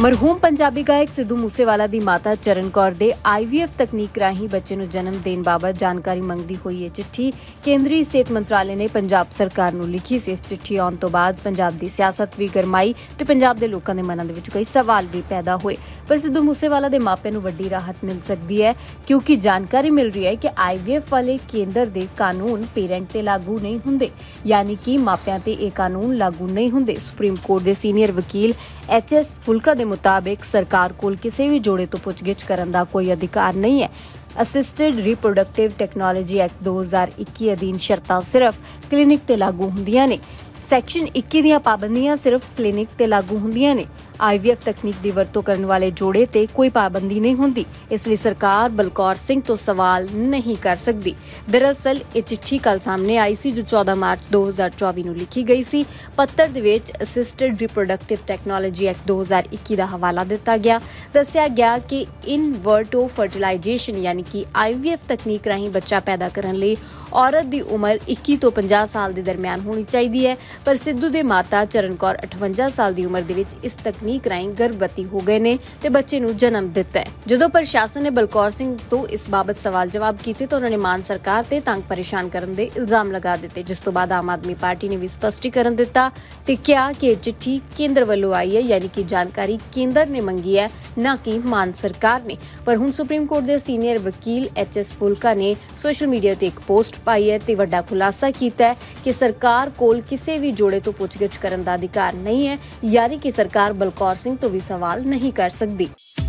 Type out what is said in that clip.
ਮਰਹੂਮ ਪੰਜਾਬੀ ਗਾਇਕ ਸਿੱਧੂ ਮੂਸੇਵਾਲਾ ਦੀ ਮਾਤਾ ਚਰਨ ਕੌਰ ਦੇ ਆਈਵੀਐਫ ਤਕਨੀਕ ਰਾਹੀਂ ਬੱਚੇ ਨੂੰ ਜਨਮ ਦੇਣ ਬਾਬਤ ਜਾਣਕਾਰੀ ਮੰਗਦੀ ਹੋਈ ਇਹ ਚਿੱਠੀ ਕੇਂਦਰੀ ਸਿਹਤ ਮੰਤਰਾਲੇ ਨੇ ਪੰਜਾਬ ਸਰਕਾਰ ਨੂੰ ਲਿਖੀ ਸੀ। ਇਸ ਚਿੱਠੀ ਆਉਣ ਤੋਂ ਬਾਅਦ ਪੰਜਾਬ ਦੀ ਸਿਆਸਤ ਵੀ ਗਰਮਾਈ ਤੇ ਪੰਜਾਬ ਦੇ ਲੋਕਾਂ ਦੇ ਮਨਾਂ ਦੇ ਵਿੱਚ ਕਈ ਸਵਾਲ ਵੀ ਪੈਦਾ ਹੋਏ। ਪਰ ਸਿੱਧੂ ਮੂਸੇਵਾਲਾ ਦੇ ਮਾਪਿਆਂ ਨੂੰ ਵੱਡੀ ਰਾਹਤ ਮਿਲ ਸਕਦੀ ਹੈ ਕਿਉਂਕਿ ਜਾਣਕਾਰੀ ਮਿਲ ਰਹੀ ਹੈ ਕਿ ਆਈਵੀਐਫ ਵਾਲੇ ਕੇਂਦਰ ਦੇ ਕਾਨੂੰਨ ਪੇਰੈਂਟ ਤੇ ਲਾਗੂ ਨਹੀਂ ਹੁੰਦੇ, ਯਾਨੀ ਕਿ ਮਾਪਿਆਂ ਤੇ ਇਹ ਕਾਨੂੰਨ ਲਾਗੂ ਨਹੀਂ ਹੁੰਦੇ। ਸੁਪਰੀਮ ਕੋਰਟ ਦੇ ਸੀਨੀਅਰ ਵਕੀਲ एच.एस. फूलका के मुताबिक सरकार कोल किसी भी जोड़े तो पुछगिछ करने का कोई अधिकार नहीं है। असिस्टेड रिप्रोडक्टिव टैक्नोलॉजी एक्ट 2021 अधीन शर्तां सिर्फ क्लिनिक ते लागू हुंदियां ने। सैक्शन 21 ਦੀਆਂ ਪਾਬੰਦੀਆਂ सिर्फ क्लिनिक ਤੇ लागू ਹੁੰਦੀਆਂ ਨੇ। आईवीएफ तकनीक ਦੀ ਵਰਤੋਂ ਕਰਨ ਵਾਲੇ ਜੋੜੇ ਤੇ कोई पाबंदी नहीं ਹੁੰਦੀ, ਇਸ ਲਈ सरकार बलकौर सिंह तो सवाल नहीं कर सकती। दरअसल ਇਹ चिट्ठी कल सामने आई सी जो 14 मार्च 2024 ਨੂੰ ਲਿਖੀ ਗਈ ਸੀ। ਪੱਤਰ ਦੇ ਵਿੱਚ ਅਸਿਸਟਡ ਰਿਪਰੋਡਕਟਿਵ ਟੈਕਨੋਲੋਜੀ ਐਕਟ 2021 ਦਾ ਹਵਾਲਾ ਦਿੱਤਾ ਗਿਆ। ਦੱਸਿਆ ਗਿਆ ਕਿ ਇਨ ਵਰਟੋ ਫਰਟੀਲਾਈਜੇਸ਼ਨ ਯਾਨੀ ਕਿ आईवीएफ तकनीक ਰਾਹੀਂ ਬੱਚਾ ਪੈਦਾ ਕਰਨ ਲਈ औरत की उम्र 21 तो 50 साल के दरम्यान होनी चाहिए है, पर सिद्धू की माता चरण कौर 58 साल की उम्र के इस तकनीक राही गर्भवती हो गए ने ते बच्चे को जन्म दिता है। जदों प्रशासन ने बलकौर सिंह तो इस बाबत सवाल जवाब किए तो उन्होंने मान सरकार ते तंग परेशान करने दे इल्जाम लगा दिते, जिस तो बाद आम आदमी पार्टी ने भी स्पष्टीकरण दिता ते कहा कि चिट्ठी केंद्र वालों आई है, यानी कि जानकारी केंद्र ने मंगी है ना कि मान सरकार ने। पर हुण सुप्रीम कोर्ट के सीनियर वकील एच.एस. फूलका ने सोशल मीडिया पर एक पोस्ट ਪਾਈ ਹੈ ਤੇ ਵੱਡਾ ਖੁਲਾਸਾ ਕੀਤਾ ਹੈ ਕਿ ਸਰਕਾਰ ਕੋਲ ਕਿਸੇ ਵੀ ਜੋੜੇ ਤੋਂ ਪੁੱਛਗਿੱਛ ਕਰਨ ਦਾ ਅਧਿਕਾਰ ਨਹੀਂ ਹੈ, ਯਾਨੀ ਕਿ ਸਰਕਾਰ ਬਲਕੌਰ ਸਿੰਘ ਤੋਂ ਵੀ ਸਵਾਲ ਨਹੀਂ ਕਰ ਸਕਦੀ।